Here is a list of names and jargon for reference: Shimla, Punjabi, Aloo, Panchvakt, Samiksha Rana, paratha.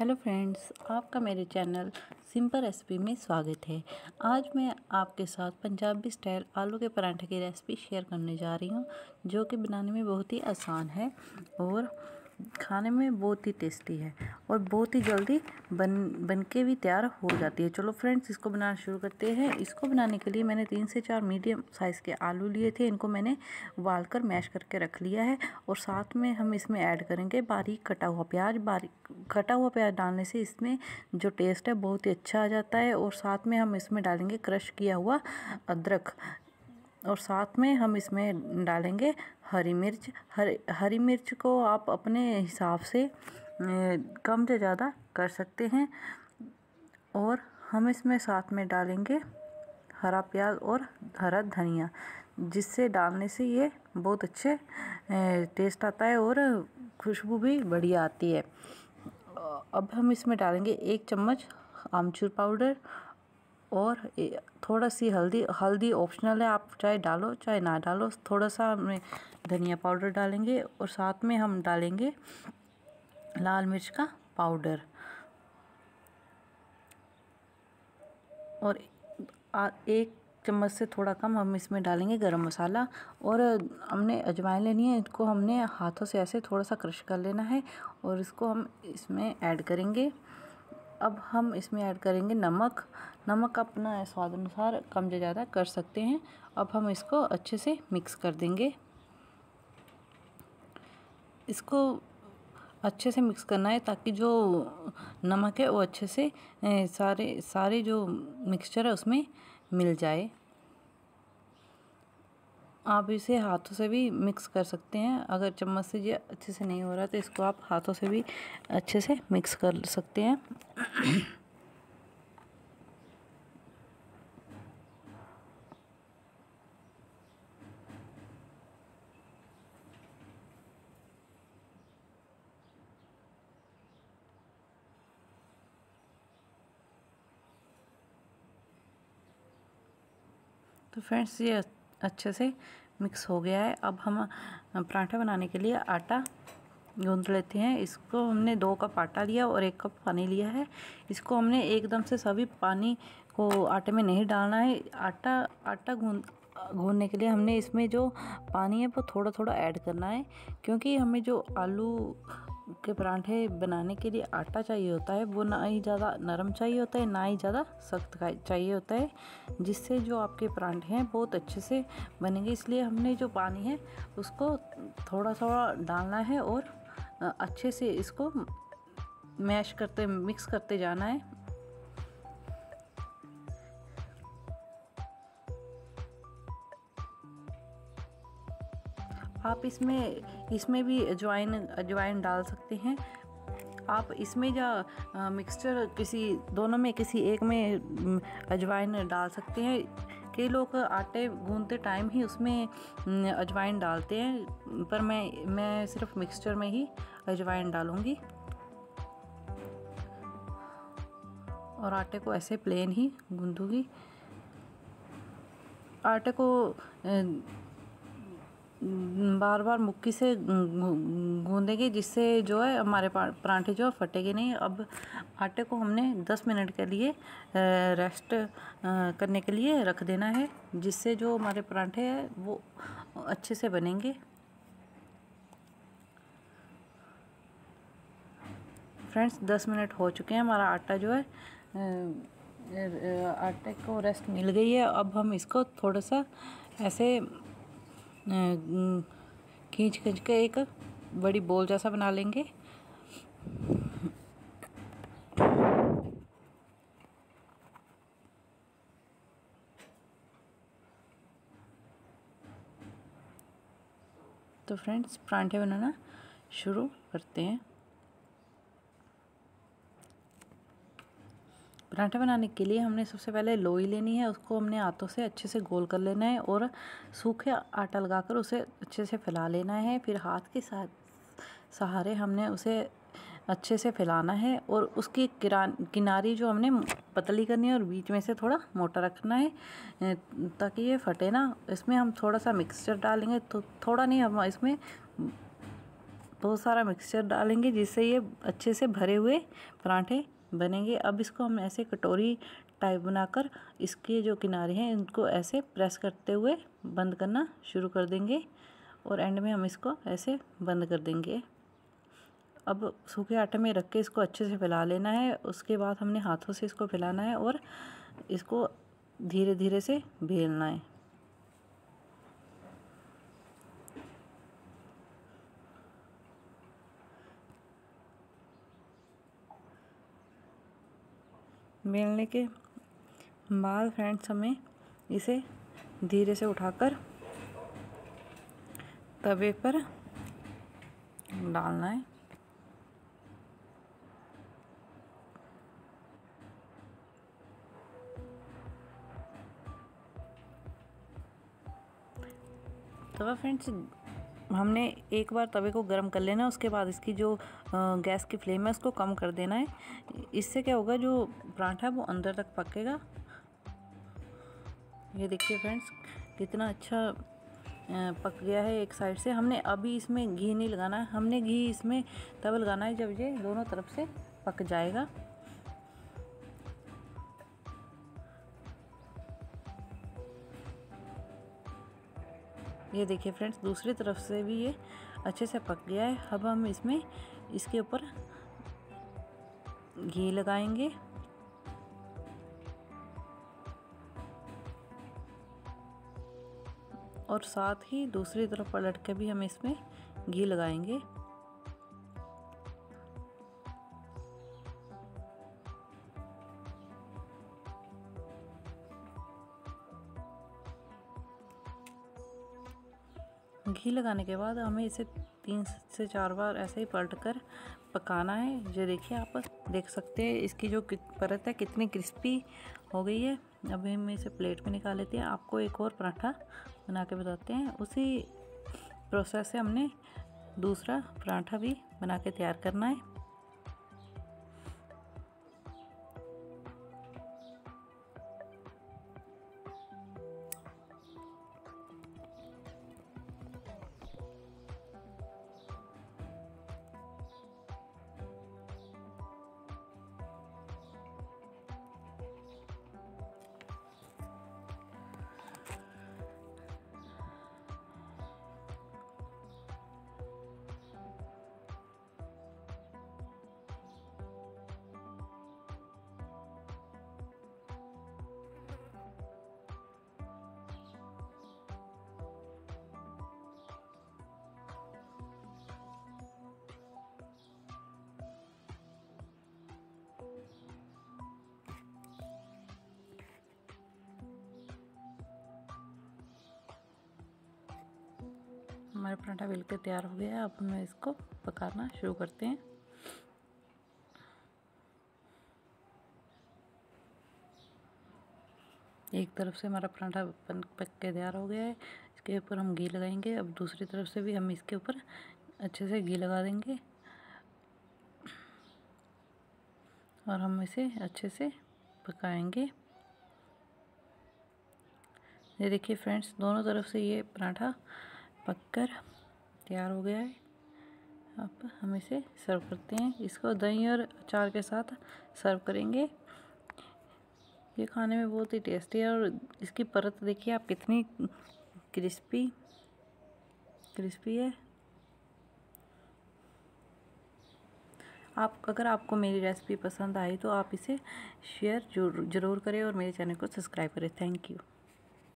Hello friends, आपका मेरे channel simple recipe में स्वागत है। आज मैं आपके साथ पंजाबी स्टाइल आलू के परांठे की रेसिपी शेयर करने जा रही हूँ, जो कि बनाने में बहुत ही आसान है और खाने में बहुत ही टेस्टी है और बहुत ही जल्दी बन के भी तैयार हो जाती है। चलो फ्रेंड्स, इसको बनाना शुरू करते हैं। इसको बनाने के लिए मैंने 3 से 4 मीडियम साइज़ के आलू लिए थे। इनको मैंने उबालकर मैश करके रख लिया है और साथ में हम इसमें ऐड करेंगे बारीक कटा हुआ प्याज। बारीक कटा हुआ प्याज डालने से इसमें जो टेस्ट है बहुत ही अच्छा आ जाता है। और साथ में हम इसमें डालेंगे क्रश किया हुआ अदरक और साथ में हम इसमें डालेंगे हरी मिर्च। हरी मिर्च को आप अपने हिसाब से कम से ज़्यादा कर सकते हैं। और हम इसमें साथ में डालेंगे हरा प्याज और हरा धनिया, जिससे डालने से ये बहुत अच्छे टेस्ट आता है और खुशबू भी बढ़िया आती है। अब हम इसमें डालेंगे 1 चम्मच आमचूर पाउडर और थोड़ा सी हल्दी। हल्दी ऑप्शनल है, आप चाहे डालो चाहे ना डालो। थोड़ा सा हमें धनिया पाउडर डालेंगे और साथ में हम डालेंगे लाल मिर्च का पाउडर। और 1 चम्मच से थोड़ा कम हम इसमें डालेंगे गरम मसाला। और हमने अजवाइन लेनी है, इसको हमने हाथों से ऐसे थोड़ा सा क्रश कर लेना है और इसको हम इसमें ऐड करेंगे। अब हम इसमें ऐड करेंगे नमक। नमक अपना स्वाद अनुसार कम या ज़्यादा कर सकते हैं। अब हम इसको अच्छे से मिक्स कर देंगे। इसको अच्छे से मिक्स करना है ताकि जो नमक है वो अच्छे से सारे जो मिक्सचर है उसमें मिल जाए। आप इसे हाथों से भी मिक्स कर सकते हैं। अगर चम्मच से ये अच्छे से नहीं हो रहा तो इसको आप हाथों से भी अच्छे से मिक्स कर सकते हैं। तो फ्रेंड्स, ये अच्छे से मिक्स हो गया है। अब हम पराठा बनाने के लिए आटा गूंथ लेते हैं। इसको हमने 2 कप आटा लिया और 1 कप पानी लिया है। इसको हमने एकदम से सभी पानी को आटे में नहीं डालना है। आटा गूंथने के लिए हमने इसमें जो पानी है वो थोड़ा थोड़ा ऐड करना है, क्योंकि हमें जो आलू के परांठे बनाने के लिए आटा चाहिए होता है वो ना ही ज़्यादा नरम चाहिए होता है ना ही ज़्यादा सख्त चाहिए होता है, जिससे जो आपके परांठे हैं बहुत अच्छे से बनेंगे। इसलिए हमने जो पानी है उसको थोड़ा थोड़ा डालना है और अच्छे से इसको मिक्स करते जाना है। आप इसमें भी अजवाइन डाल सकते हैं। आप इसमें या मिक्सचर किसी एक में अजवाइन डाल सकते हैं। कई लोग आटे गूंथते टाइम ही उसमें अजवाइन डालते हैं, पर मैं सिर्फ मिक्सचर में ही अजवाइन डालूंगी। और आटे को ऐसे प्लेन ही गूंथूंगी। आटे को बार बार मुक्की से गूंदेंगे, जिससे जो है हमारे परांठे जो है फटेंगे नहीं। अब आटे को हमने 10 मिनट के लिए रेस्ट करने के लिए रख देना है, जिससे जो हमारे परांठे हैं वो अच्छे से बनेंगे। फ्रेंड्स, 10 मिनट हो चुके हैं। हमारा आटा जो है आटे को रेस्ट मिल गई है। अब हम इसको थोड़ा सा ऐसे खींच के एक बड़ी बॉल जैसा बना लेंगे। तो फ्रेंड्स, परांठे बनाना शुरू करते हैं। पराठा बनाने के लिए हमने सबसे पहले लोई लेनी है। उसको हमने हाथों से अच्छे से गोल कर लेना है और सूखे आटा लगाकर उसे अच्छे से फैला लेना है। फिर हाथ के सहारे हमने उसे अच्छे से फैलाना है और उसकी किनारी जो हमने पतली करनी है और बीच में से थोड़ा मोटा रखना है, ताकि ये फटे ना। इसमें हम थोड़ा सा मिक्सचर डालेंगे, तो थोड़ा नहीं, हम इसमें बहुत सारा मिक्सचर डालेंगे जिससे ये अच्छे से भरे हुए पराठे बनेंगे। अब इसको हम ऐसे कटोरी टाइप बनाकर इसके जो किनारे हैं इनको ऐसे प्रेस करते हुए बंद करना शुरू कर देंगे और एंड में हम इसको ऐसे बंद कर देंगे। अब सूखे आटे में रख के इसको अच्छे से फैला लेना है। उसके बाद हमने हाथों से इसको फैलाना है और इसको धीरे धीरे से बेलना है। बेलने के बाद फ्रेंड्स हमें इसे धीरे से उठाकर तवे पर डालना है। तवा फ्रेंड्स हमने एक बार तवे को गर्म कर लेना है। उसके बाद इसकी जो गैस की फ्लेम है उसको कम कर देना है। इससे क्या होगा, जो पराठा है वो अंदर तक पकेगा। ये देखिए फ्रेंड्स कितना अच्छा पक गया है एक साइड से। हमने अभी इसमें घी नहीं लगाना है, हमने घी इसमें तब लगाना है जब ये दोनों तरफ से पक जाएगा। ये देखिए फ्रेंड्स दूसरी तरफ से भी ये अच्छे से पक गया है। अब हम इसमें इसके ऊपर घी लगाएंगे। और साथ ही दूसरी तरफ पलट के भी हम इसमें घी लगाएंगे। घी लगाने के बाद हमें इसे 3 से 4 बार ऐसे ही पलटकर पकाना है। ये देखिए आप देख सकते हैं इसकी जो परत है कितनी क्रिस्पी हो गई है। अभी हम इसे प्लेट में निकाल लेते हैं। आपको एक और पराठा बना के बताते हैं। उसी प्रोसेस से हमने दूसरा पराठा भी बना के तैयार करना है। हमारा पराठा बिल्कुल तैयार हो गया है। अब हम इसको पकाना शुरू करते हैं। एक तरफ से हमारा पराठा पक के तैयार हो गया है। इसके ऊपर हम घी लगाएंगे। अब दूसरी तरफ से भी हम इसके ऊपर अच्छे से घी लगा देंगे और हम इसे अच्छे से पकाएंगे। ये देखिए फ्रेंड्स दोनों तरफ से ये पराठा पककर तैयार हो गया है। अब हम इसे सर्व करते हैं। इसको दही और अचार के साथ सर्व करेंगे। ये खाने में बहुत ही टेस्टी है और इसकी परत देखिए आप कितनी क्रिस्पी है। आप अगर आपको मेरी रेसिपी पसंद आई तो आप इसे शेयर जरूर करें और मेरे चैनल को सब्सक्राइब करें। Thank you.